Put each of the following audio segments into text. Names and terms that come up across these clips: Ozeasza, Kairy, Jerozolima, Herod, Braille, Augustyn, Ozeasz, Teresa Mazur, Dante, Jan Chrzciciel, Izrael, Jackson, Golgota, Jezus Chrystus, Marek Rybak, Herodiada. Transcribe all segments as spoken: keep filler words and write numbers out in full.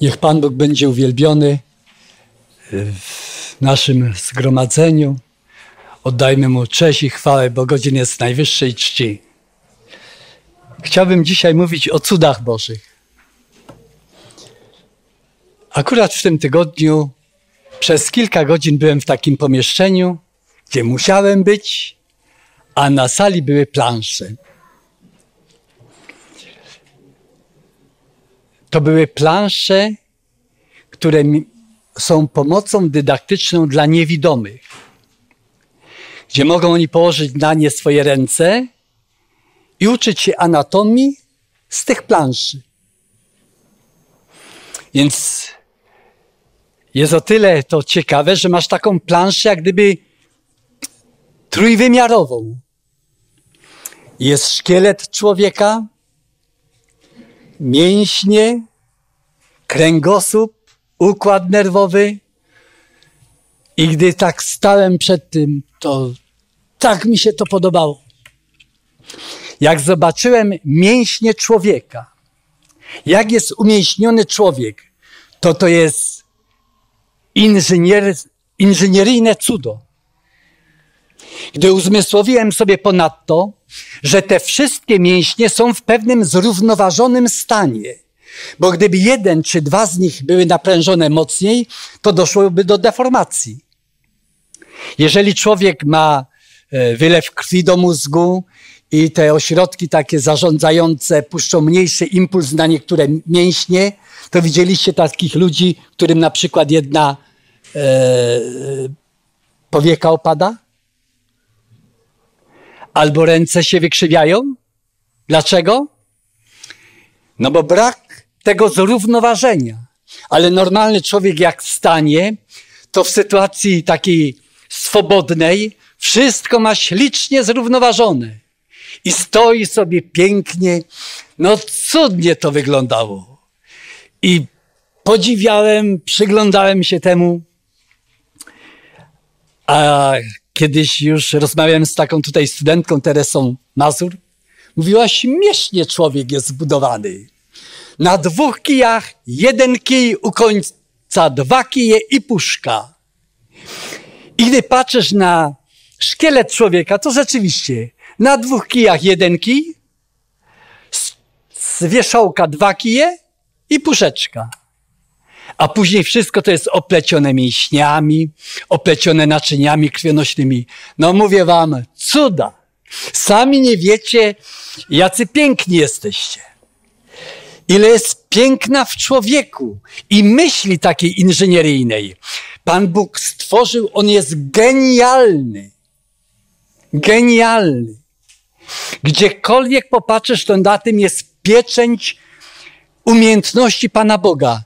Niech Pan Bóg będzie uwielbiony w naszym zgromadzeniu. Oddajmy Mu cześć i chwałę, bo godzin jest najwyższej czci. Chciałbym dzisiaj mówić o cudach Bożych. Akurat w tym tygodniu przez kilka godzin byłem w takim pomieszczeniu, gdzie musiałem być, a na sali były plansze. To były plansze, które są pomocą dydaktyczną dla niewidomych, gdzie mogą oni położyć na nie swoje ręce i uczyć się anatomii z tych planszy. Więc jest o tyle to ciekawe, że masz taką planszę jak gdyby trójwymiarową. Jest szkielet człowieka, mięśnie, kręgosłup, układ nerwowy. I gdy tak stałem przed tym, to tak mi się to podobało. Jak zobaczyłem mięśnie człowieka, jak jest umięśniony człowiek, to to jest inżynier, inżynieryjne cudo. Gdy uzmysłowiłem sobie ponadto, że te wszystkie mięśnie są w pewnym zrównoważonym stanie, bo gdyby jeden czy dwa z nich były naprężone mocniej, to doszłoby do deformacji. Jeżeli człowiek ma wylew krwi do mózgu i te ośrodki takie zarządzające puszczą mniejszy impuls na niektóre mięśnie, to widzieliście takich ludzi, którym na przykład jedna e, powieka opada? Albo ręce się wykrzywiają? Dlaczego? No bo brak tego zrównoważenia. Ale normalny człowiek jak wstanie, to w sytuacji takiej swobodnej wszystko ma ślicznie zrównoważone. I stoi sobie pięknie. No cudnie to wyglądało. I podziwiałem, przyglądałem się temu. A kiedyś już rozmawiałem z taką tutaj studentką Teresą Mazur. Mówiła, śmiesznie człowiek jest zbudowany. Na dwóch kijach jeden kij, u końca dwa kije i puszka. I gdy patrzysz na szkielet człowieka, to rzeczywiście na dwóch kijach jeden kij, z wierzchołka dwa kije i puszeczka. A później wszystko to jest oplecione mięśniami, oplecione naczyniami krwionośnymi. No mówię wam, cuda. Sami nie wiecie, jacy piękni jesteście. Ile jest piękna w człowieku i myśli takiej inżynieryjnej. Pan Bóg stworzył, on jest genialny. Genialny. Gdziekolwiek popatrzysz, to na tym jest pieczęć umiejętności Pana Boga.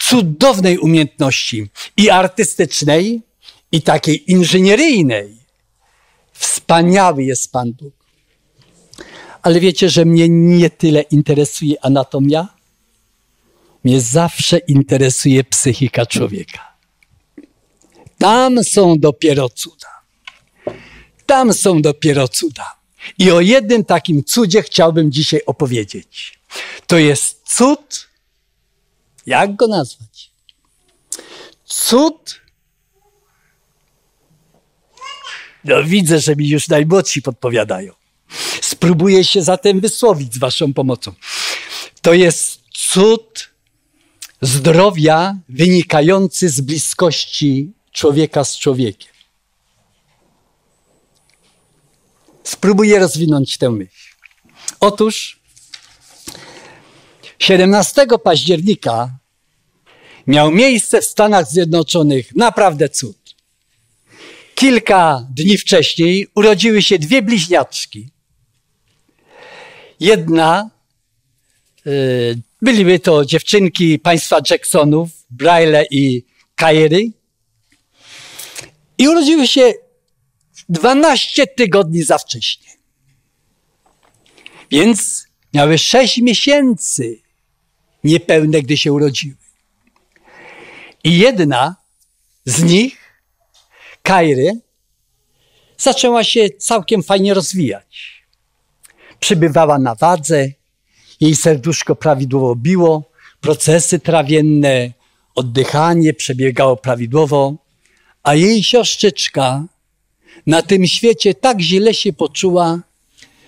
Cudownej umiejętności i artystycznej, i takiej inżynieryjnej. Wspaniały jest Pan Bóg. Ale wiecie, że mnie nie tyle interesuje anatomia? Mnie zawsze interesuje psychika człowieka. Tam są dopiero cuda. Tam są dopiero cuda. I o jednym takim cudzie chciałbym dzisiaj opowiedzieć. To jest cud, jak go nazwać? Cud. No widzę, że mi już najmłodsi podpowiadają. Spróbuję się zatem wysłowić z waszą pomocą. To jest cud zdrowia wynikający z bliskości człowieka z człowiekiem. Spróbuję rozwinąć tę myśl. Otóż siedemnastego października miał miejsce w Stanach Zjednoczonych naprawdę cud. Kilka dni wcześniej urodziły się dwie bliźniaczki. Jedna, yy, byliby to dziewczynki państwa Jacksonów, Braille i Kairy. I urodziły się dwanaście tygodni za wcześnie. Więc miały sześć miesięcy niepełne, gdy się urodziły. I jedna z nich, Kairy, zaczęła się całkiem fajnie rozwijać. Przybywała na wadze, jej serduszko prawidłowo biło, procesy trawienne, oddychanie przebiegało prawidłowo, a jej siostrzyczka na tym świecie tak źle się poczuła,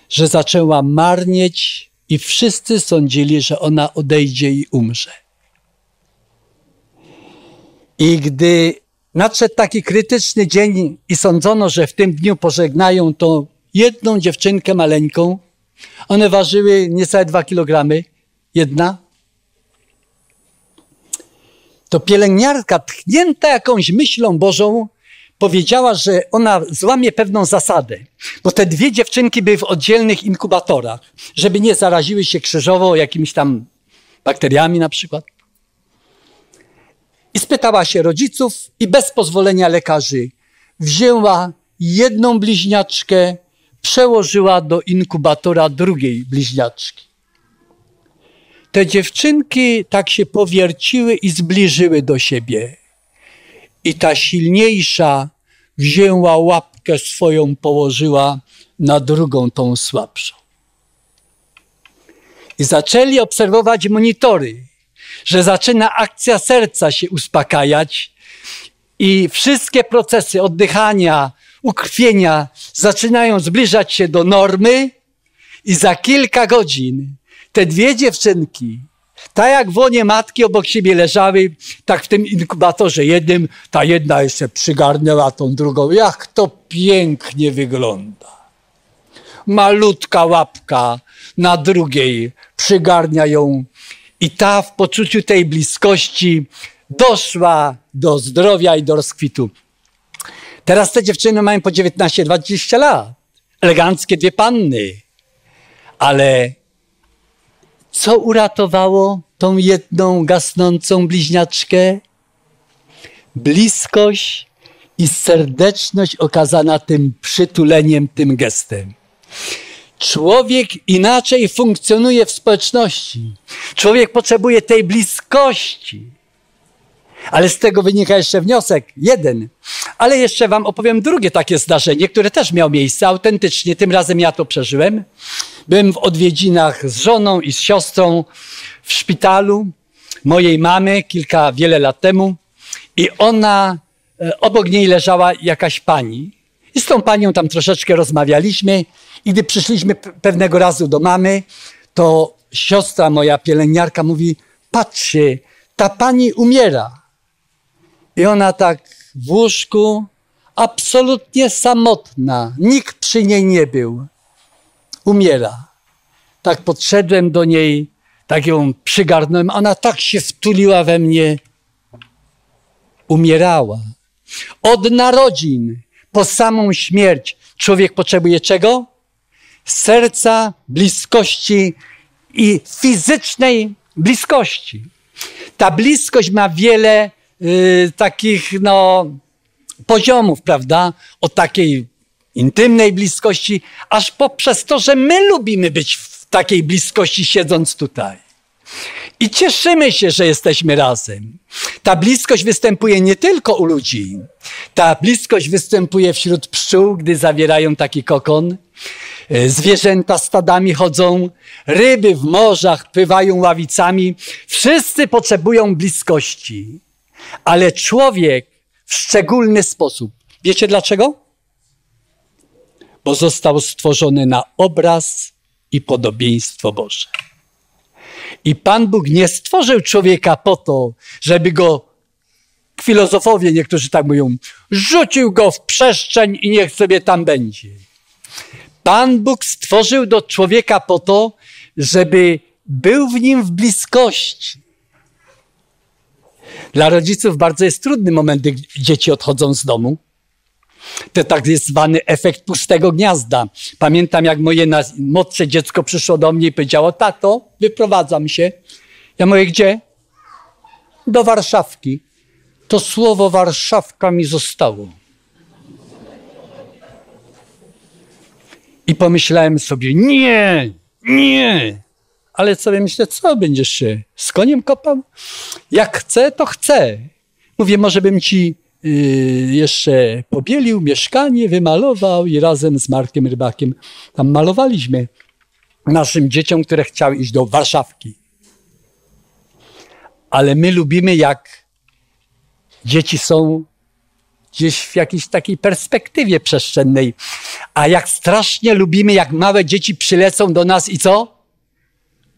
że zaczęła marnieć i wszyscy sądzili, że ona odejdzie i umrze. I gdy nadszedł taki krytyczny dzień i sądzono, że w tym dniu pożegnają tą jedną dziewczynkę maleńką, one ważyły niecałe dwa kilogramy, jedna, to pielęgniarka, tchnięta jakąś myślą Bożą, powiedziała, że ona złamie pewną zasadę, bo te dwie dziewczynki były w oddzielnych inkubatorach, żeby nie zaraziły się krzyżowo jakimiś tam bakteriami na przykład. I spytała się rodziców i bez pozwolenia lekarzy wzięła jedną bliźniaczkę, przełożyła do inkubatora drugiej bliźniaczki. Te dziewczynki tak się powierciły i zbliżyły do siebie. I ta silniejsza wzięła łapkę swoją, położyła na drugą, tą słabszą. I zaczęli obserwować monitory, że zaczyna akcja serca się uspokajać i wszystkie procesy oddychania, ukrwienia zaczynają zbliżać się do normy i za kilka godzin te dwie dziewczynki, tak jak w łonie matki obok siebie leżały, tak w tym inkubatorze jednym, ta jedna jeszcze przygarnęła tą drugą. Jak to pięknie wygląda. Malutka łapka na drugiej przygarnia ją i ta w poczuciu tej bliskości doszła do zdrowia i do rozkwitu. Teraz te dziewczyny mają po dziewiętnaście dwadzieścia lat. Eleganckie dwie panny. Ale co uratowało tą jedną gasnącą bliźniaczkę? Bliskość i serdeczność okazana tym przytuleniem, tym gestem. Człowiek inaczej funkcjonuje w społeczności. Człowiek potrzebuje tej bliskości. Ale z tego wynika jeszcze wniosek, jeden. Ale jeszcze wam opowiem drugie takie zdarzenie, które też miało miejsce autentycznie. Tym razem ja to przeżyłem. Byłem w odwiedzinach z żoną i z siostrą w szpitalu mojej mamy kilka, wiele lat temu. I ona, obok niej leżała jakaś pani. I z tą panią tam troszeczkę rozmawialiśmy. I gdy przyszliśmy pewnego razu do mamy, to siostra moja, pielęgniarka, mówi: patrzcie, ta pani umiera. I ona tak w łóżku, absolutnie samotna, nikt przy niej nie był. Umiera. Tak podszedłem do niej, tak ją przygarnąłem. Ona tak się wtuliła we mnie. Umierała. Od narodzin po samą śmierć człowiek potrzebuje czego? Serca, bliskości i fizycznej bliskości. Ta bliskość ma wiele y, takich no, poziomów, prawda? Od takiej intymnej bliskości, aż poprzez to, że my lubimy być w takiej bliskości, siedząc tutaj. I cieszymy się, że jesteśmy razem. Ta bliskość występuje nie tylko u ludzi. Ta bliskość występuje wśród pszczół, gdy zawierają taki kokon. Zwierzęta stadami chodzą, ryby w morzach pływają ławicami. Wszyscy potrzebują bliskości, ale człowiek w szczególny sposób. Wiecie dlaczego? Bo został stworzony na obraz i podobieństwo Boże. I Pan Bóg nie stworzył człowieka po to, żeby go, filozofowie niektórzy tak mówią, rzucił go w przestrzeń i niech sobie tam będzie. Pan Bóg stworzył do człowieka po to, żeby był w nim w bliskości. Dla rodziców bardzo jest trudny moment, gdy dzieci odchodzą z domu. To tak zwany efekt pustego gniazda. Pamiętam, jak moje młodsze dziecko przyszło do mnie i powiedziało: tato, wyprowadzam się. Ja mówię: gdzie? Do Warszawki. To słowo Warszawka mi zostało. I pomyślałem sobie: nie, nie. Ale sobie myślę: co będziesz się z koniem kopał? Jak chcę, to chcę. Mówię: może bym ci yy, jeszcze pobielił mieszkanie, wymalował i razem z Markiem Rybakiem tam malowaliśmy naszym dzieciom, które chciały iść do Warszawki. ale my lubimy, jak dzieci są gdzieś w jakiejś takiej perspektywie przestrzennej, a jak strasznie lubimy, jak małe dzieci przylecą do nas i co?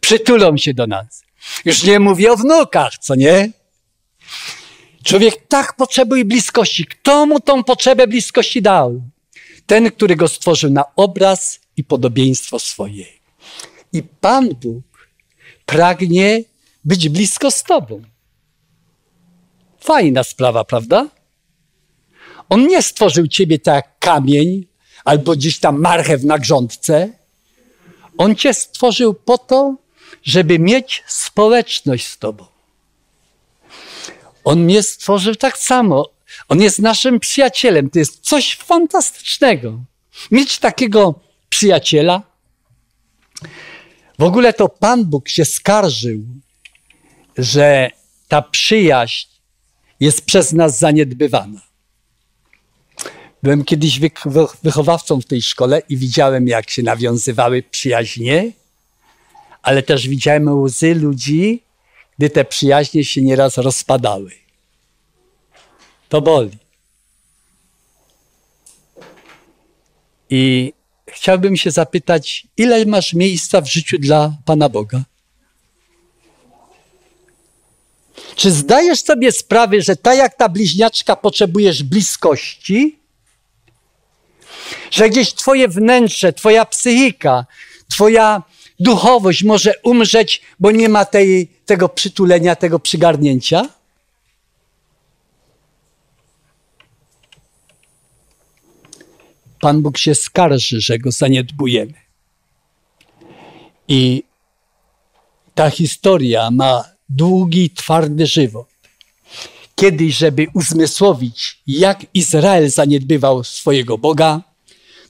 Przytulą się do nas. Już nie mówię o wnukach, co nie? Człowiek tak potrzebuje bliskości. Kto mu tą potrzebę bliskości dał? Ten, który go stworzył na obraz i podobieństwo swoje. I Pan Bóg pragnie być blisko z tobą. Fajna sprawa, prawda? On nie stworzył ciebie tak jak kamień albo gdzieś tam marchew na grządce. On cię stworzył po to, żeby mieć społeczność z tobą. On mnie stworzył tak samo. On jest naszym przyjacielem. To jest coś fantastycznego. Mieć takiego przyjaciela. W ogóle to Pan Bóg się skarżył, że ta przyjaźń jest przez nas zaniedbywana. Byłem kiedyś wychowawcą w tej szkole i widziałem, jak się nawiązywały przyjaźnie, ale też widziałem łzy ludzi, gdy te przyjaźnie się nieraz rozpadały. To boli. I chciałbym się zapytać, ile masz miejsca w życiu dla Pana Boga? Czy zdajesz sobie sprawę, że tak jak ta bliźniaczka potrzebujesz bliskości? Że gdzieś twoje wnętrze, twoja psychika, twoja duchowość może umrzeć, bo nie ma tej, tego przytulenia, tego przygarnięcia? Pan Bóg się skarży, że go zaniedbujemy. I ta historia ma długi, twardy żywot. Kiedyś, żeby uzmysłowić, jak Izrael zaniedbywał swojego Boga,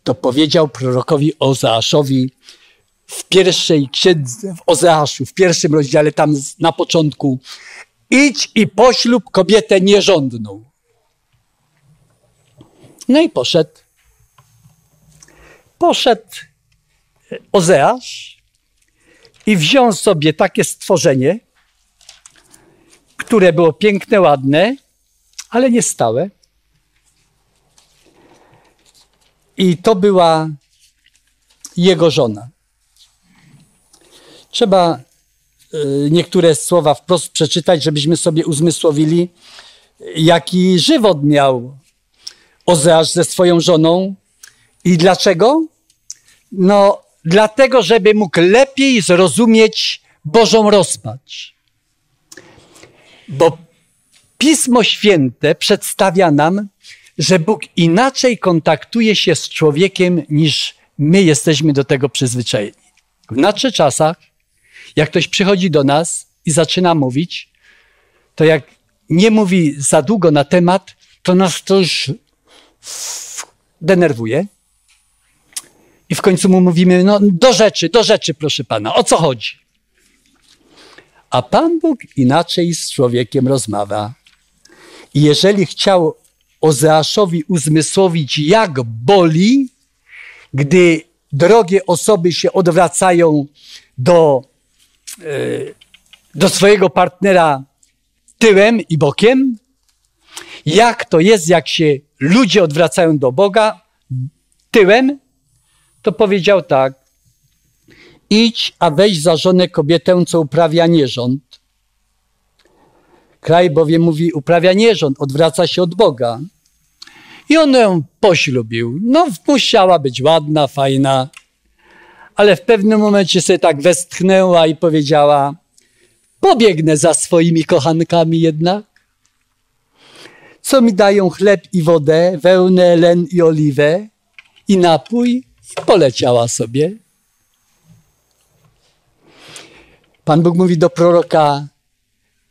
to powiedział prorokowi Ozeaszowi w pierwszej księdze, w Ozeaszu, w pierwszym rozdziale, tam na początku: idź i poślub kobietę nierządną. No i poszedł. Poszedł Ozeasz i wziął sobie takie stworzenie, które było piękne, ładne, ale nie stałe. I to była jego żona. Trzeba niektóre słowa wprost przeczytać, żebyśmy sobie uzmysłowili, jaki żywot miał Ozeasz ze swoją żoną. I dlaczego? No, dlatego, żeby mógł lepiej zrozumieć Bożą rozpacz. Bo Pismo Święte przedstawia nam, że Bóg inaczej kontaktuje się z człowiekiem, niż my jesteśmy do tego przyzwyczajeni. W naszych czasach, jak ktoś przychodzi do nas i zaczyna mówić, to jak nie mówi za długo na temat, to nas to już denerwuje. I w końcu mu mówimy: no do rzeczy, do rzeczy, proszę Pana, o co chodzi? A Pan Bóg inaczej z człowiekiem rozmawia. I jeżeli chciał Ozeaszowi uzmysłowić, jak boli, gdy drogie osoby się odwracają do, do swojego partnera tyłem i bokiem, jak to jest, jak się ludzie odwracają do Boga tyłem, to powiedział tak: idź, a weź za żonę kobietę, co uprawia nierząd. Kraj bowiem, mówi, uprawia nierząd, odwraca się od Boga. I on ją poślubił. No, musiała być ładna, fajna, ale w pewnym momencie sobie tak westchnęła i powiedziała: pobiegnę za swoimi kochankami jednak. Co mi dają chleb i wodę, wełnę, len i oliwę, i napój, i poleciała sobie. Pan Bóg mówi do proroka: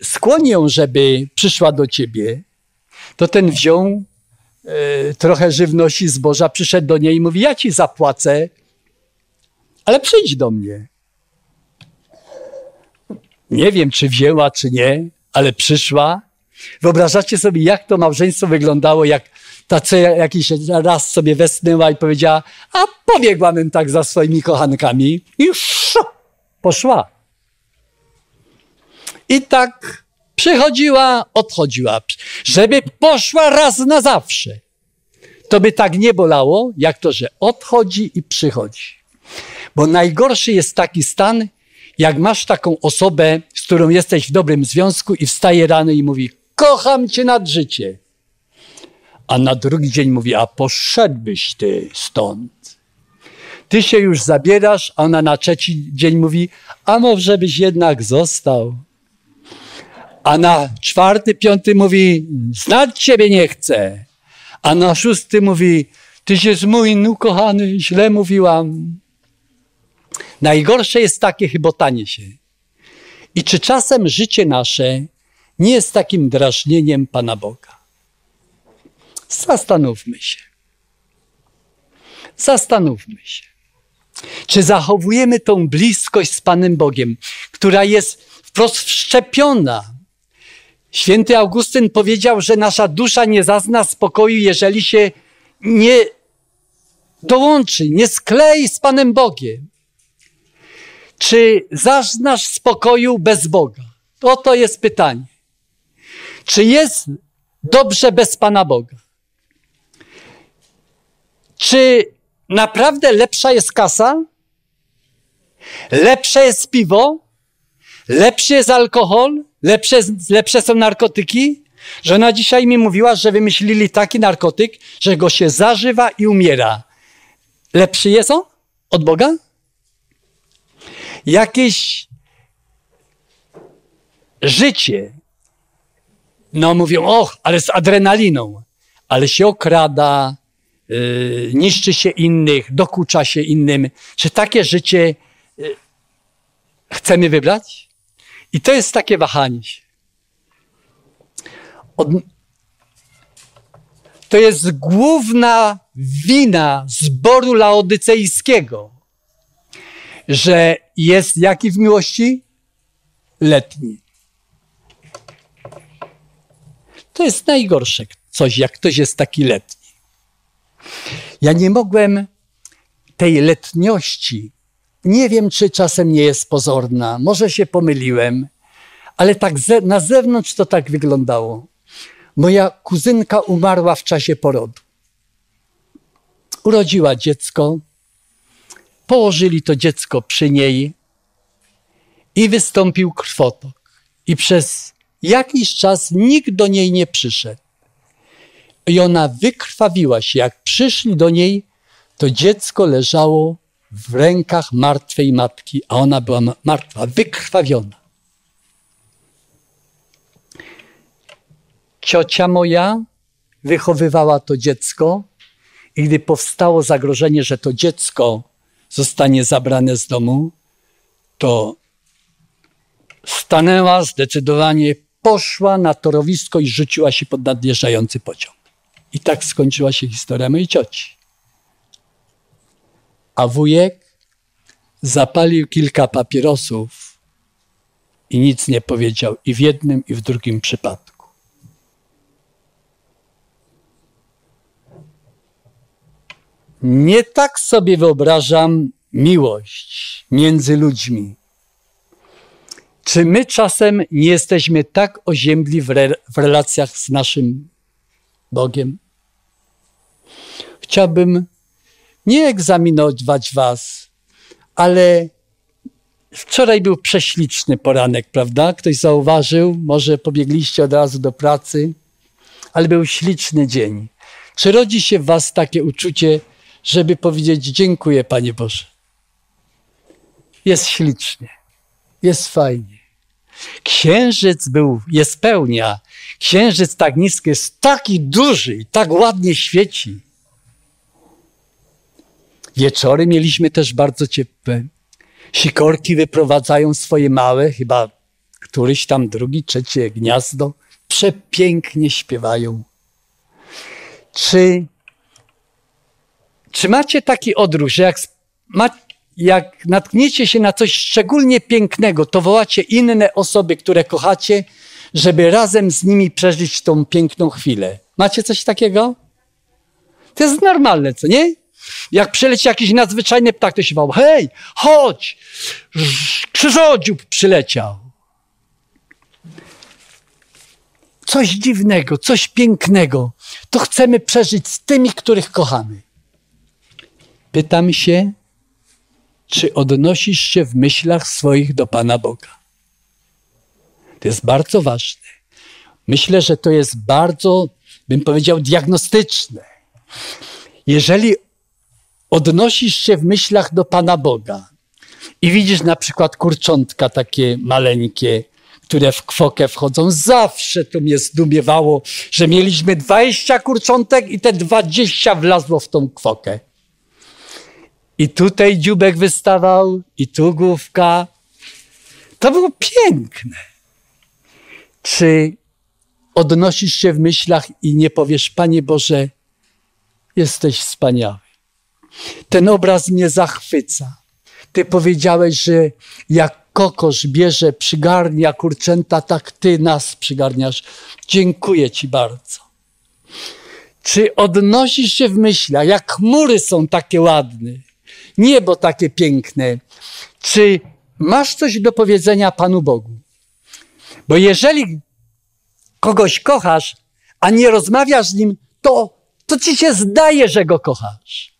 skłoń ją, żeby przyszła do ciebie. To ten wziął y, trochę żywności, zboża, przyszedł do niej i mówi: ja ci zapłacę, ale przyjdź do mnie. Nie wiem, czy wzięła, czy nie, ale przyszła. Wyobrażacie sobie, jak to małżeństwo wyglądało, jak ta co jakiś raz sobie westchnęła i powiedziała: a pobiegłabym tak za swoimi kochankami. I już poszła. I tak przychodziła, odchodziła, żeby poszła raz na zawsze. To by tak nie bolało, jak to, że odchodzi i przychodzi. Bo najgorszy jest taki stan, jak masz taką osobę, z którą jesteś w dobrym związku i wstaje rano i mówi: kocham cię nad życie. A na drugi dzień mówi: a poszedłbyś ty stąd. Ty się już zabierasz, a ona na trzeci dzień mówi: a może byś jednak został. A na czwarty, piąty mówi: znać ciebie nie chcę. A na szósty mówi: tyś jest mój, no kochany, źle mówiłam. Najgorsze jest takie chybotanie się. I czy czasem życie nasze nie jest takim drażnieniem Pana Boga? Zastanówmy się. Zastanówmy się. Czy zachowujemy tą bliskość z Panem Bogiem, która jest wprost wszczepiona? Święty Augustyn powiedział, że nasza dusza nie zazna spokoju, jeżeli się nie dołączy, nie sklei z Panem Bogiem. Czy zaznasz spokoju bez Boga? Oto jest pytanie. Czy jest dobrze bez Pana Boga? Czy naprawdę lepsza jest kasa? Lepsze jest piwo? Lepszy jest alkohol? Lepsze, lepsze są narkotyki? Żona dzisiaj mi mówiła, że wymyślili taki narkotyk, że go się zażywa i umiera. Lepszy jest on od Boga? Jakieś życie, no mówią: och, ale z adrenaliną, ale się okrada, yy, niszczy się innych, dokucza się innym. Czy takie życie yy, chcemy wybrać? I to jest takie wahanie się. Od... To jest główna wina zboru laodycejskiego, że jest jaki w miłości? Letni. To jest najgorsze coś, jak ktoś jest taki letni. Ja nie mogłem tej letniości, nie wiem, czy czasem nie jest pozorna, może się pomyliłem, ale tak ze, na zewnątrz to tak wyglądało. Moja kuzynka umarła w czasie porodu. Urodziła dziecko, położyli to dziecko przy niej i wystąpił krwotok. I przez jakiś czas nikt do niej nie przyszedł. I ona wykrwawiła się. Jak przyszli do niej, to dziecko leżało w rękach martwej matki, a ona była martwa, wykrwawiona. Ciocia moja wychowywała to dziecko i gdy powstało zagrożenie, że to dziecko zostanie zabrane z domu, to stanęła zdecydowanie, poszła na torowisko i rzuciła się pod nadjeżdżający pociąg. I tak skończyła się historia mojej cioci. A wujek zapalił kilka papierosów i nic nie powiedział i w jednym, i w drugim przypadku. Nie tak sobie wyobrażam miłość między ludźmi. Czy my czasem nie jesteśmy tak oziębli w, re, w relacjach z naszym Bogiem? Chciałbym nie egzaminować was, ale wczoraj był prześliczny poranek, prawda? Ktoś zauważył, może pobiegliście od razu do pracy, ale był śliczny dzień. Czy rodzi się w was takie uczucie, żeby powiedzieć: dziękuję, Panie Boże. Jest ślicznie, jest fajnie. Księżyc był, jest pełnia. Księżyc tak niski jest, taki duży i tak ładnie świeci. Wieczory mieliśmy też bardzo ciepłe. Sikorki wyprowadzają swoje małe, chyba któryś tam drugi, trzecie gniazdo. Przepięknie śpiewają. Czy... Czy macie taki odruch, że jak, ma, jak natkniecie się na coś szczególnie pięknego, to wołacie inne osoby, które kochacie, żeby razem z nimi przeżyć tą piękną chwilę? Macie coś takiego? To jest normalne, co nie? Jak przyleci jakiś nadzwyczajny ptak, to się woła: hej, chodź, Krzyżodziób przyleciał. coś dziwnego, coś pięknego, to chcemy przeżyć z tymi, których kochamy. Pytam się, czy odnosisz się w myślach swoich do Pana Boga? To jest bardzo ważne. Myślę, że to jest bardzo, bym powiedział, diagnostyczne. Jeżeli odnosisz się w myślach do Pana Boga i widzisz na przykład kurczątka takie maleńkie, które w kwokę wchodzą. Zawsze to mnie zdumiewało, że mieliśmy dwadzieścia kurczątek i te dwadzieścia wlazło w tą kwokę. I tutaj dzióbek wystawał, i tu główka. To było piękne. Czy odnosisz się w myślach i nie powiesz, Panie Boże, jesteś wspaniały. Ten obraz mnie zachwyca. Ty powiedziałeś, że jak kokosz bierze, przygarnia kurczęta, tak Ty nas przygarniasz. Dziękuję Ci bardzo. Czy odnosisz się w myślach, jak chmury są takie ładne, niebo takie piękne, czy masz coś do powiedzenia Panu Bogu? Bo jeżeli kogoś kochasz, a nie rozmawiasz z nim, to, to Ci się zdaje, że go kochasz.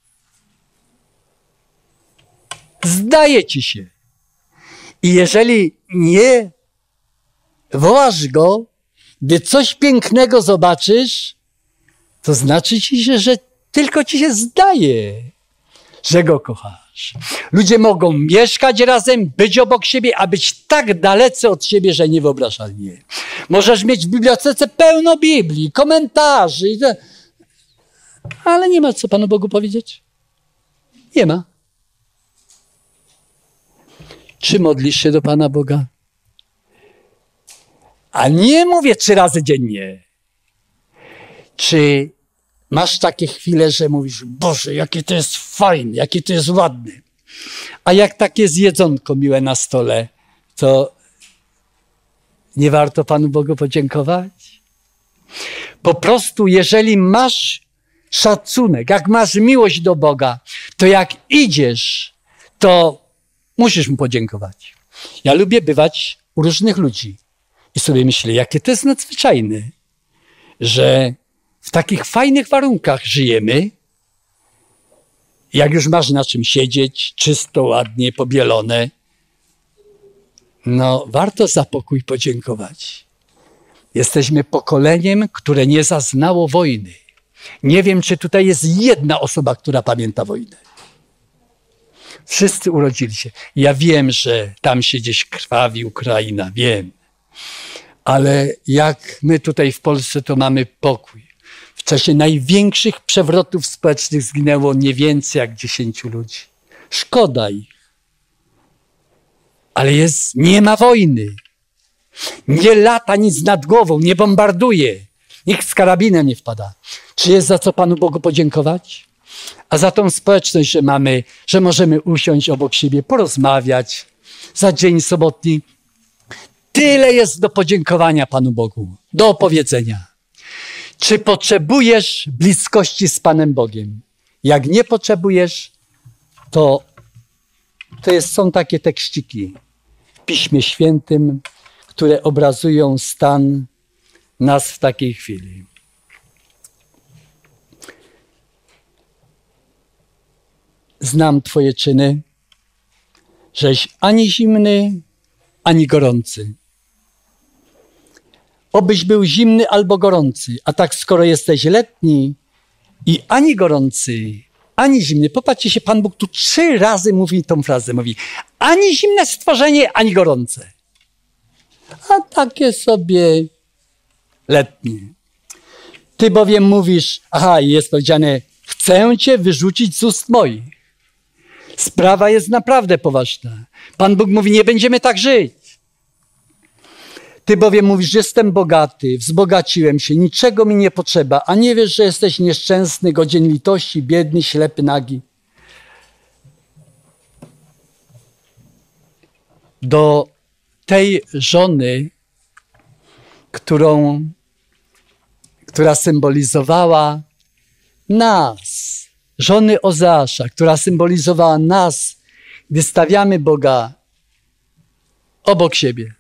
Zdaje Ci się. I jeżeli nie wołasz go, gdy coś pięknego zobaczysz, to znaczy ci się, że tylko ci się zdaje, że go kochasz. Ludzie mogą mieszkać razem, być obok siebie, a być tak dalece od siebie, że nie wyobrażasz nie. Możesz mieć w bibliotece pełno Biblii, komentarzy, ale nie ma co Panu Bogu powiedzieć. Nie ma. Czy modlisz się do Pana Boga? A nie mówię trzy razy dziennie. Czy masz takie chwile, że mówisz, Boże, jakie to jest fajne, jakie to jest ładne. A jak takie jest jedzonko miłe na stole, to nie warto Panu Bogu podziękować? Po prostu, jeżeli masz szacunek, jak masz miłość do Boga, to jak idziesz, to musisz mu podziękować. Ja lubię bywać u różnych ludzi i sobie myślę, jakie to jest nadzwyczajne, że w takich fajnych warunkach żyjemy. Jak już masz na czym siedzieć, czysto, ładnie, pobielone, no warto za pokój podziękować. Jesteśmy pokoleniem, które nie zaznało wojny. Nie wiem, czy tutaj jest jedna osoba, która pamięta wojnę. Wszyscy urodzili się. Ja wiem, że tam się gdzieś krwawi Ukraina, wiem. Ale jak my tutaj w Polsce, to mamy pokój. W czasie największych przewrotów społecznych zginęło nie więcej jak dziesięciu ludzi. Szkoda ich. Ale jest, nie ma wojny. Nie lata nic nad głową, nie bombarduje. Nikt z karabinem nie wpada. Czy jest za co Panu Bogu podziękować? A za tą społeczność, że mamy, że możemy usiąść obok siebie, porozmawiać za dzień sobotni. Tyle jest do podziękowania Panu Bogu, do opowiedzenia. Czy potrzebujesz bliskości z Panem Bogiem? Jak nie potrzebujesz, to, to jest, są takie tekściki w Piśmie Świętym, które obrazują stan nas w takiej chwili. Znam Twoje czyny, żeś ani zimny, ani gorący. Obyś był zimny albo gorący, a tak skoro jesteś letni i ani gorący, ani zimny. Popatrzcie się, Pan Bóg tu trzy razy mówi tą frazę. Mówi, ani zimne stworzenie, ani gorące. A takie sobie letni. Ty bowiem mówisz, aha, jest powiedziane, chcę Cię wyrzucić z ust moich. Sprawa jest naprawdę poważna. Pan Bóg mówi, nie będziemy tak żyć. Ty bowiem mówisz, jestem bogaty, wzbogaciłem się, niczego mi nie potrzeba, a nie wiesz, że jesteś nieszczęsny, godzien litości, biedny, ślepy, nagi. Do tej żony, którą, która symbolizowała nas, żony Ozeasza, która symbolizowała nas, gdy stawiamy Boga obok siebie.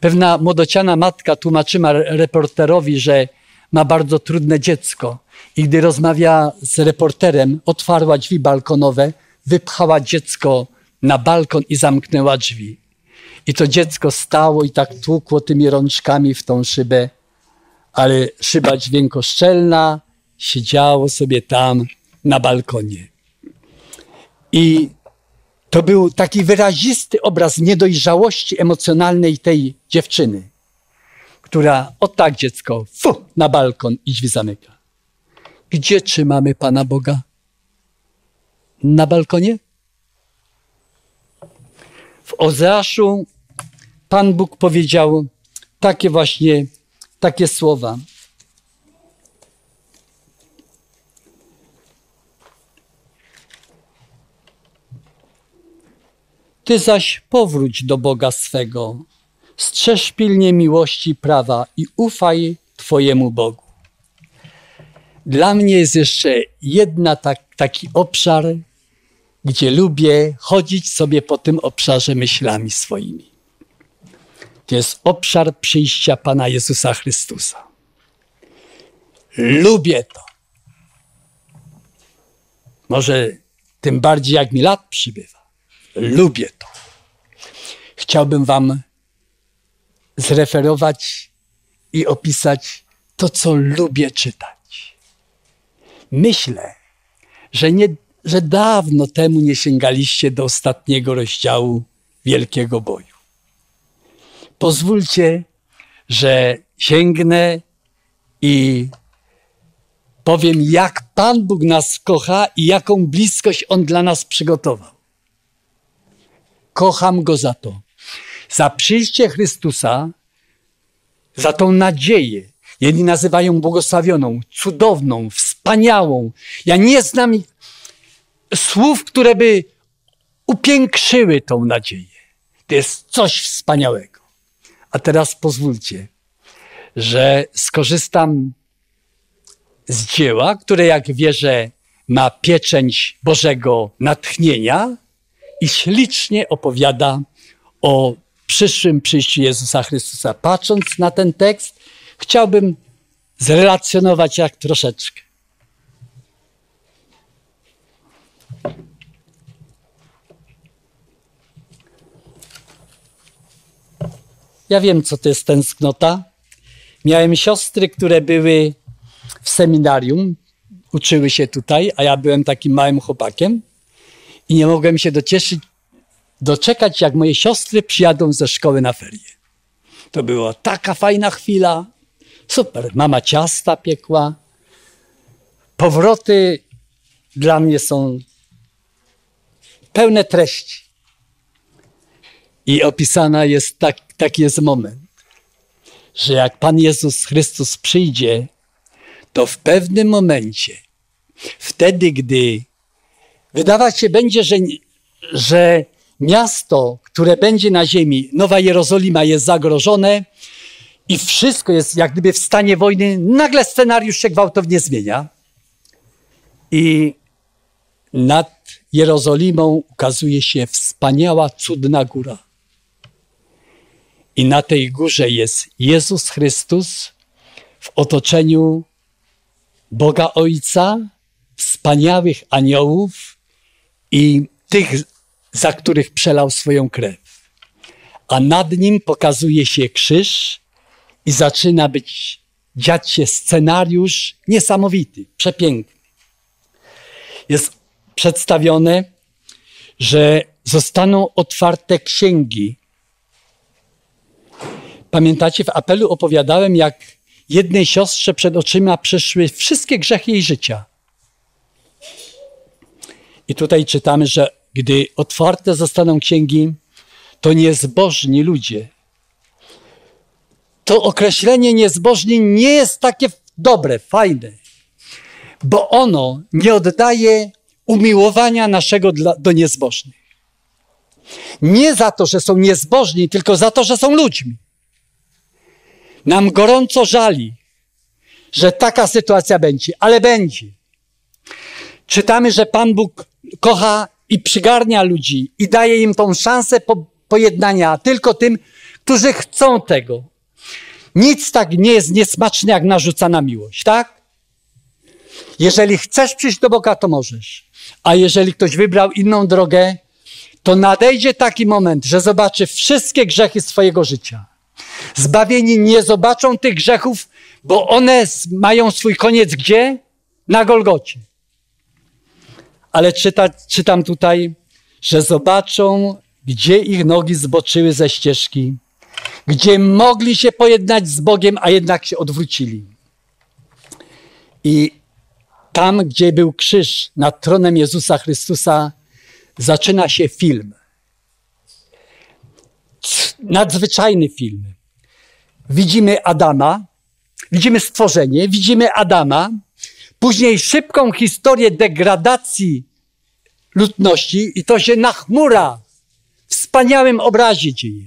Pewna młodociana matka tłumaczyła reporterowi, że ma bardzo trudne dziecko i gdy rozmawiała z reporterem, otwarła drzwi balkonowe, wypchała dziecko na balkon i zamknęła drzwi. I to dziecko stało i tak tłukło tymi rączkami w tą szybę, ale szyba dźwiękoszczelna, siedziało sobie tam na balkonie. I to był taki wyrazisty obraz niedojrzałości emocjonalnej tej dziewczyny, która o tak dziecko, fu, na balkon i drzwi zamyka. Gdzie trzymamy Pana Boga? Na balkonie? W Ozeaszu Pan Bóg powiedział takie właśnie, takie słowa. Ty zaś powróć do Boga swego, strzeż pilnie miłości prawa i ufaj Twojemu Bogu. Dla mnie jest jeszcze jedna tak, taki obszar, gdzie lubię chodzić sobie po tym obszarze myślami swoimi. To jest obszar przyjścia Pana Jezusa Chrystusa. Lubię to. Może tym bardziej, jak mi lat przybywa. Lubię to. Chciałbym wam zreferować i opisać to, co lubię czytać. Myślę, że, nie, że dawno temu nie sięgaliście do ostatniego rozdziału Wielkiego Boju. Pozwólcie, że sięgnę i powiem, jak Pan Bóg nas kocha i jaką bliskość On dla nas przygotował. Kocham Go za to. Za przyjście Chrystusa, za tą nadzieję. Jedni nazywają błogosławioną, cudowną, wspaniałą. Ja nie znam słów, które by upiększyły tą nadzieję. To jest coś wspaniałego. A teraz pozwólcie, że skorzystam z dzieła, które, jak wierzę, ma pieczęć Bożego natchnienia, i ślicznie opowiada o przyszłym przyjściu Jezusa Chrystusa. Patrząc na ten tekst, chciałbym zrelacjonować jak troszeczkę. Ja wiem, co to jest tęsknota. Miałem siostry, które były w seminarium, uczyły się tutaj, a ja byłem takim małym chłopakiem. I nie mogłem się docieszyć, doczekać, jak moje siostry przyjadą ze szkoły na ferie. To była taka fajna chwila. Super, mama ciasta piekła. Powroty dla mnie są pełne treści. I opisana jest tak, taki jest moment, że jak Pan Jezus Chrystus przyjdzie, to w pewnym momencie, wtedy, gdy wydawać się będzie, że, że miasto, które będzie na ziemi, Nowa Jerozolima, jest zagrożone i wszystko jest jak gdyby w stanie wojny. Nagle scenariusz się gwałtownie zmienia i nad Jerozolimą ukazuje się wspaniała, cudna góra. I na tej górze jest Jezus Chrystus w otoczeniu Boga Ojca, wspaniałych aniołów i tych, za których przelał swoją krew. A nad nim pokazuje się krzyż i zaczyna być, dziać się scenariusz niesamowity, przepiękny. Jest przedstawione, że zostaną otwarte księgi. Pamiętacie, w apelu opowiadałem, jak jednej siostrze przed oczyma przyszły wszystkie grzechy jej życia. I tutaj czytamy, że gdy otwarte zostaną księgi, to niezbożni ludzie. To określenie niezbożni nie jest takie dobre, fajne, bo ono nie oddaje umiłowania naszego dla, do niezbożnych. Nie za to, że są niezbożni, tylko za to, że są ludźmi. Nam gorąco żali, że taka sytuacja będzie, ale będzie. Czytamy, że Pan Bóg kocha i przygarnia ludzi i daje im tą szansę pojednania tylko tym, którzy chcą tego. Nic tak nie jest niesmaczne, jak narzucana miłość, tak? Jeżeli chcesz przyjść do Boga, to możesz. A jeżeli ktoś wybrał inną drogę, to nadejdzie taki moment, że zobaczy wszystkie grzechy swojego życia. Zbawieni nie zobaczą tych grzechów, bo one mają swój koniec gdzie? Na Golgocie. Ale czyta, czytam tutaj, że zobaczą, gdzie ich nogi zboczyły ze ścieżki, gdzie mogli się pojednać z Bogiem, a jednak się odwrócili. I tam, gdzie był krzyż nad tronem Jezusa Chrystusa, zaczyna się film. Nadzwyczajny film. Widzimy Adama, widzimy stworzenie, widzimy Adama, później szybką historię degradacji ludności i to się na chmura w wspaniałym obrazie dzieje.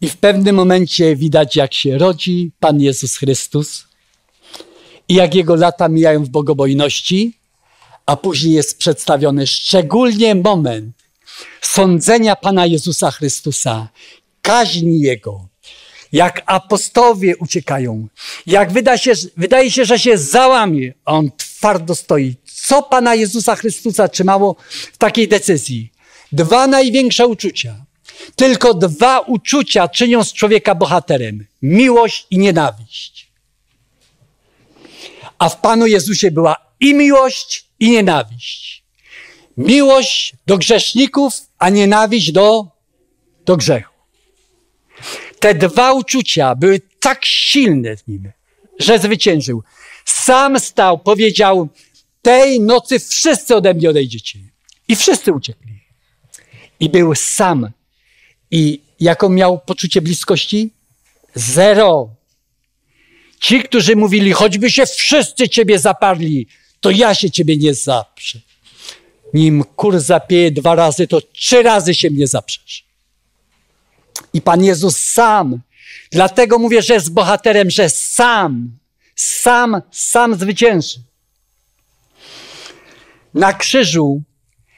I w pewnym momencie widać, jak się rodzi Pan Jezus Chrystus i jak Jego lata mijają w bogobojności, a później jest przedstawiony szczególnie moment sądzenia Pana Jezusa Chrystusa, kaźni Jego, jak apostołowie uciekają, jak wyda się, wydaje się, że się załamie, a on twardo stoi. Co Pana Jezusa Chrystusa trzymało w takiej decyzji? Dwa największe uczucia. Tylko dwa uczucia czynią z człowieka bohaterem. Miłość i nienawiść. A w Panu Jezusie była i miłość, i nienawiść. Miłość do grzeszników, a nienawiść do, do grzechu. Te dwa uczucia były tak silne w nim, że zwyciężył. Sam stał, powiedział, tej nocy wszyscy ode mnie odejdziecie. I wszyscy uciekli. I był sam. I jaką miał poczucie bliskości? Zero. Ci, którzy mówili, choćby się wszyscy ciebie zaparli, to ja się ciebie nie zaprę. Nim kur zapieje dwa razy, to trzy razy się mnie zaprzesz. I Pan Jezus sam, dlatego mówię, że jest bohaterem, że sam, sam, sam zwycięży. Na krzyżu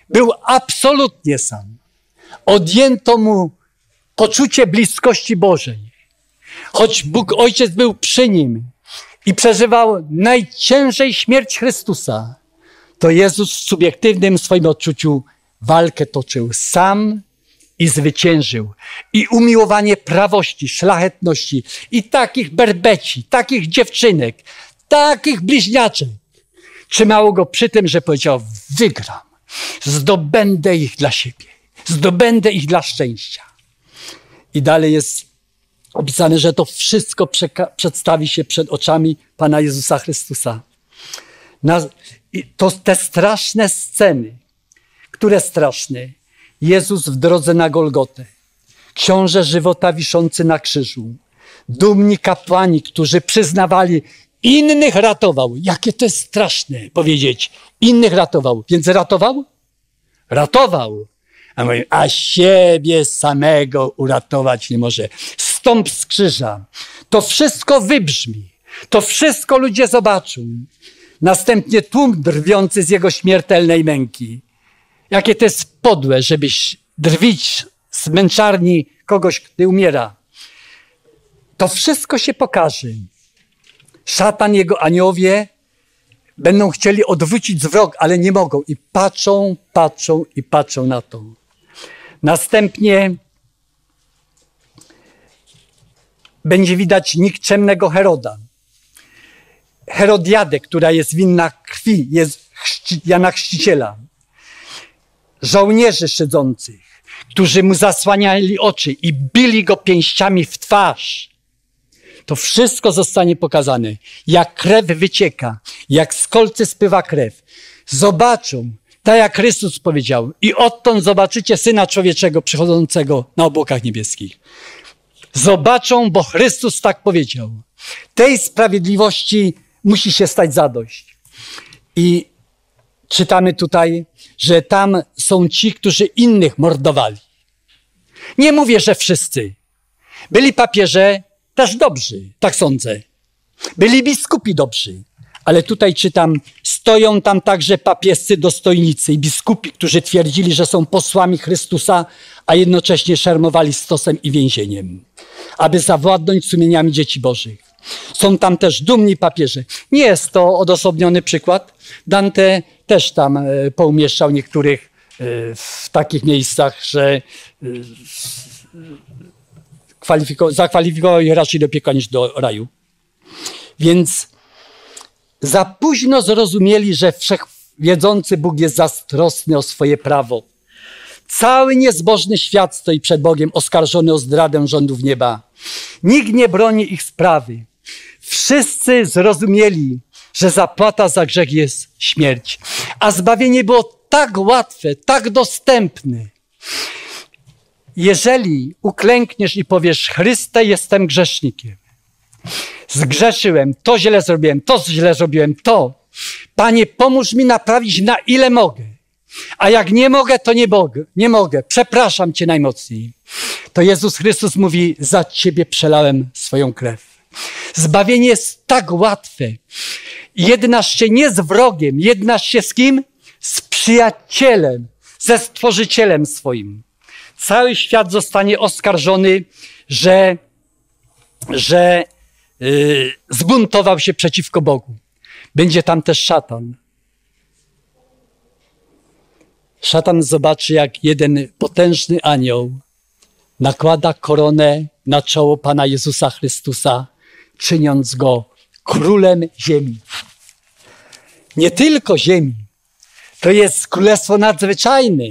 był absolutnie sam. Odjęto mu poczucie bliskości Bożej. Choć Bóg Ojciec był przy nim i przeżywał najcięższej śmierć Chrystusa, to Jezus w subiektywnym swoim odczuciu walkę toczył sam i zwyciężył. I umiłowanie prawości, szlachetności i takich berbeci, takich dziewczynek, takich bliźniaczek trzymało go przy tym, że powiedział, wygram, zdobędę ich dla siebie, zdobędę ich dla szczęścia. I dalej jest opisane, że to wszystko przedstawi się przed oczami Pana Jezusa Chrystusa. Na, I to te straszne sceny, które straszne, Jezus w drodze na Golgotę, książę żywota wiszący na krzyżu, dumni kapłani, którzy przyznawali, innych ratował. Jakie to jest straszne powiedzieć, innych ratował. Więc ratował? Ratował. A mówię, a siebie samego uratować nie może. Stąp z krzyża. To wszystko wybrzmi. To wszystko ludzie zobaczą. Następnie tłum drwiący z jego śmiertelnej męki. Jakie to jest podłe, żebyś drwić z męczarni kogoś, kto umiera. To wszystko się pokaże. Szatan, jego aniołowie będą chcieli odwrócić wzrok, ale nie mogą. I patrzą, patrzą i patrzą na to. Następnie będzie widać nikczemnego Heroda. Herodiadę, która jest winna krwi jest Jana Chrzciciela. Żołnierzy szydzących, którzy mu zasłaniali oczy i bili go pięściami w twarz. To wszystko zostanie pokazane. Jak krew wycieka, jak z kolcy spływa krew. Zobaczą, tak jak Chrystus powiedział. I odtąd zobaczycie Syna Człowieczego przychodzącego na obłokach niebieskich. Zobaczą, bo Chrystus tak powiedział. Tej sprawiedliwości musi się stać zadość. I czytamy tutaj, że tam są ci, którzy innych mordowali. Nie mówię, że wszyscy. Byli papieże też dobrzy, tak sądzę. Byli biskupi dobrzy. Ale tutaj czytam, stoją tam także papiescy dostojnicy i biskupi, którzy twierdzili, że są posłami Chrystusa, a jednocześnie szermowali stosem i więzieniem. aby zawładnąć sumieniami dzieci bożych. Są tam też dumni papieże. Nie jest to odosobniony przykład. Dante też tam poumieszczał niektórych w takich miejscach, że zakwalifikował ich raczej do piekła niż do raju. Więc za późno zrozumieli, że wszechwiedzący Bóg jest zazdrosny o swoje prawo. Cały niezbożny świat stoi przed Bogiem, oskarżony o zdradę rządów nieba. Nikt nie broni ich sprawy. Wszyscy zrozumieli, że zapłata za grzech jest śmierć. A zbawienie było tak łatwe, tak dostępne. Jeżeli uklękniesz i powiesz: Chryste, jestem grzesznikiem. Zgrzeszyłem, to źle zrobiłem, to źle zrobiłem, to. Panie, pomóż mi naprawić, na ile mogę. A jak nie mogę, to nie mogę, nie mogę. Przepraszam Cię najmocniej. To Jezus Chrystus mówi: za Ciebie przelałem swoją krew. Zbawienie jest tak łatwe. Jednasz się nie z wrogiem, jednasz się z kim? Z przyjacielem, ze Stworzycielem swoim. Cały świat zostanie oskarżony, że, że yy, zbuntował się przeciwko Bogu. Będzie tam też szatan. Szatan zobaczy, jak jeden potężny anioł nakłada koronę na czoło Pana Jezusa Chrystusa, czyniąc Go królem ziemi. Nie tylko ziemi. To jest królestwo nadzwyczajne,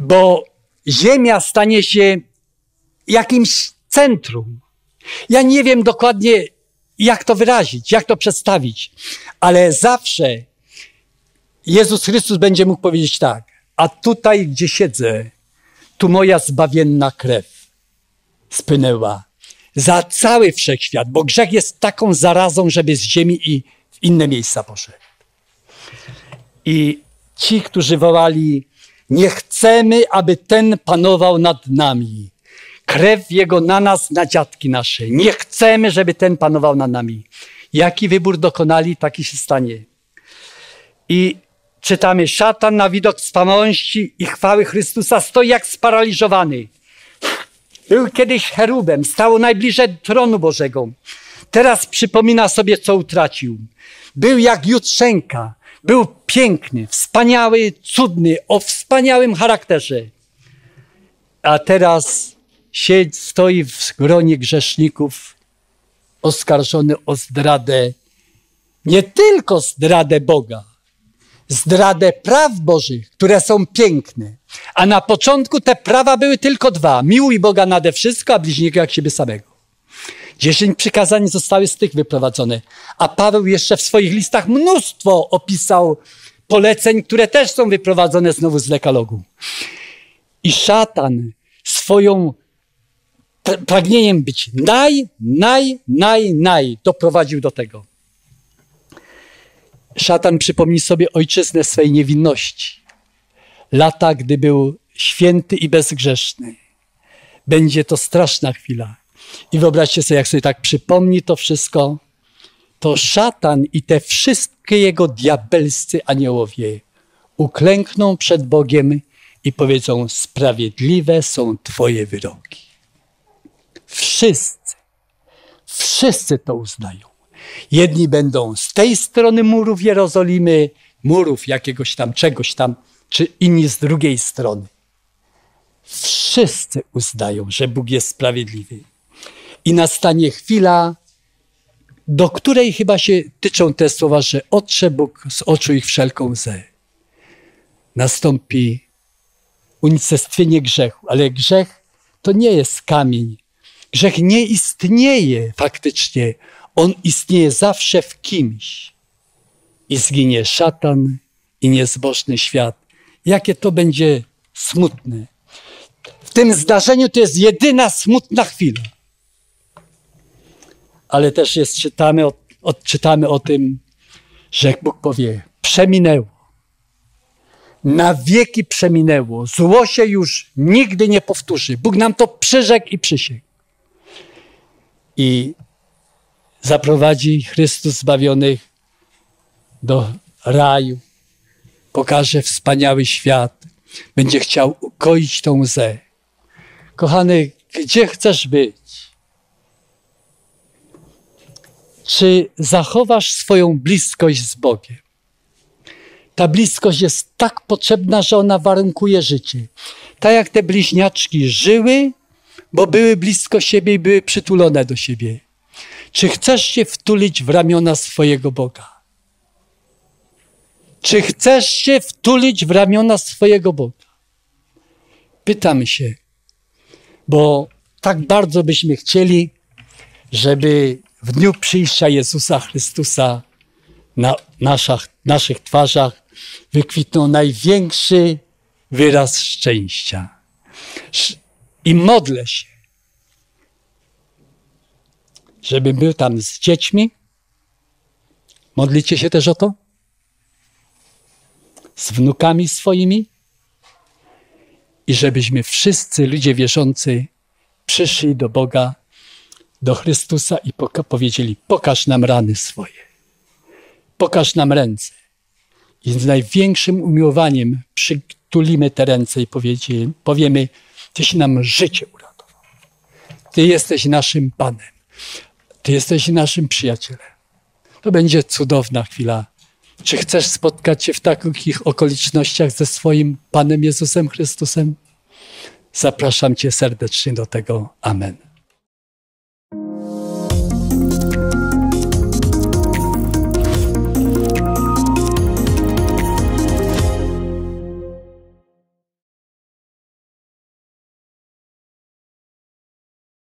bo ziemia stanie się jakimś centrum. Ja nie wiem dokładnie, jak to wyrazić, jak to przedstawić, ale zawsze Jezus Chrystus będzie mógł powiedzieć tak: a tutaj, gdzie siedzę, tu moja zbawienna krew spłynęła za cały wszechświat, bo grzech jest taką zarazą, żeby z ziemi i w inne miejsca poszedł. I ci, którzy wołali: nie chcemy, aby ten panował nad nami. Krew jego na nas, na dziadki nasze. Nie chcemy, żeby ten panował nad nami. Jaki wybór dokonali, taki się stanie. I czytamy: szatan na widok wspaniałości i chwały Chrystusa stoi jak sparaliżowany. Był kiedyś cherubem, stał najbliżej tronu Bożego. Teraz przypomina sobie, co utracił. Był jak jutrzenka. Był piękny, wspaniały, cudny, o wspaniałym charakterze. A teraz siedzi, stoi w gronie grzeszników, oskarżony o zdradę, nie tylko zdradę Boga, zdradę praw Bożych, które są piękne. A na początku te prawa były tylko dwa. Miłuj Boga nade wszystko, a bliźniego jak siebie samego. Dziesięć przykazań zostały z tych wyprowadzone. A Paweł jeszcze w swoich listach mnóstwo opisał poleceń, które też są wyprowadzone znowu z dekalogu. I szatan swoją pragnieniem być naj, naj, naj, naj doprowadził do tego. Szatan przypomni sobie ojczyznę swej niewinności. Lata, gdy był święty i bezgrzeszny. Będzie to straszna chwila. I wyobraźcie sobie, jak sobie tak przypomni to wszystko, to szatan i te wszystkie jego diabelscy aniołowie uklękną przed Bogiem i powiedzą: sprawiedliwe są Twoje wyroki. Wszyscy, wszyscy to uznają. Jedni będą z tej strony murów Jerozolimy, murów jakiegoś tam, czegoś tam, czy inni z drugiej strony. Wszyscy uznają, że Bóg jest sprawiedliwy. I nastanie chwila, do której chyba się tyczą te słowa, że otrze Bóg z oczu ich wszelką łzę. Nastąpi unicestwienie grzechu, ale grzech to nie jest kamień. Grzech nie istnieje faktycznie. On istnieje zawsze w kimś. I zginie szatan i niezbożny świat. Jakie to będzie smutne. W tym zdarzeniu to jest jedyna smutna chwila. Ale też jest, czytamy, odczytamy o tym, że Bóg powie: przeminęło. Na wieki przeminęło. Zło się już nigdy nie powtórzy. Bóg nam to przyrzekł i przysięgł. I zaprowadzi Chrystus zbawionych do raju. Pokaże wspaniały świat. Będzie chciał ukoić tą łzę. Kochany, Gdzie chcesz być? Czy zachowasz swoją bliskość z Bogiem? Ta bliskość jest tak potrzebna, że ona warunkuje życie. Tak jak te bliźniaczki żyły, bo były blisko siebie i były przytulone do siebie. Czy chcesz się wtulić w ramiona swojego Boga? Czy chcesz się wtulić w ramiona swojego Boga? Pytam się, bo tak bardzo byśmy chcieli, żeby w dniu przyjścia Jezusa Chrystusa na naszych, naszych twarzach wykwitnął największy wyraz szczęścia. I modlę się, żebym był tam z dziećmi. Modlicie się też o to? Z wnukami swoimi? I żebyśmy wszyscy ludzie wierzący przyszli do Boga, do Chrystusa i poka- powiedzieli, pokaż nam rany swoje, pokaż nam ręce. I z największym umiłowaniem przytulimy te ręce i powiemy, Tyś nam życie uratował. Ty jesteś naszym Panem. Ty jesteś naszym przyjacielem. To będzie cudowna chwila. Czy chcesz spotkać się w takich okolicznościach ze swoim Panem Jezusem Chrystusem? Zapraszam Cię serdecznie do tego. Amen.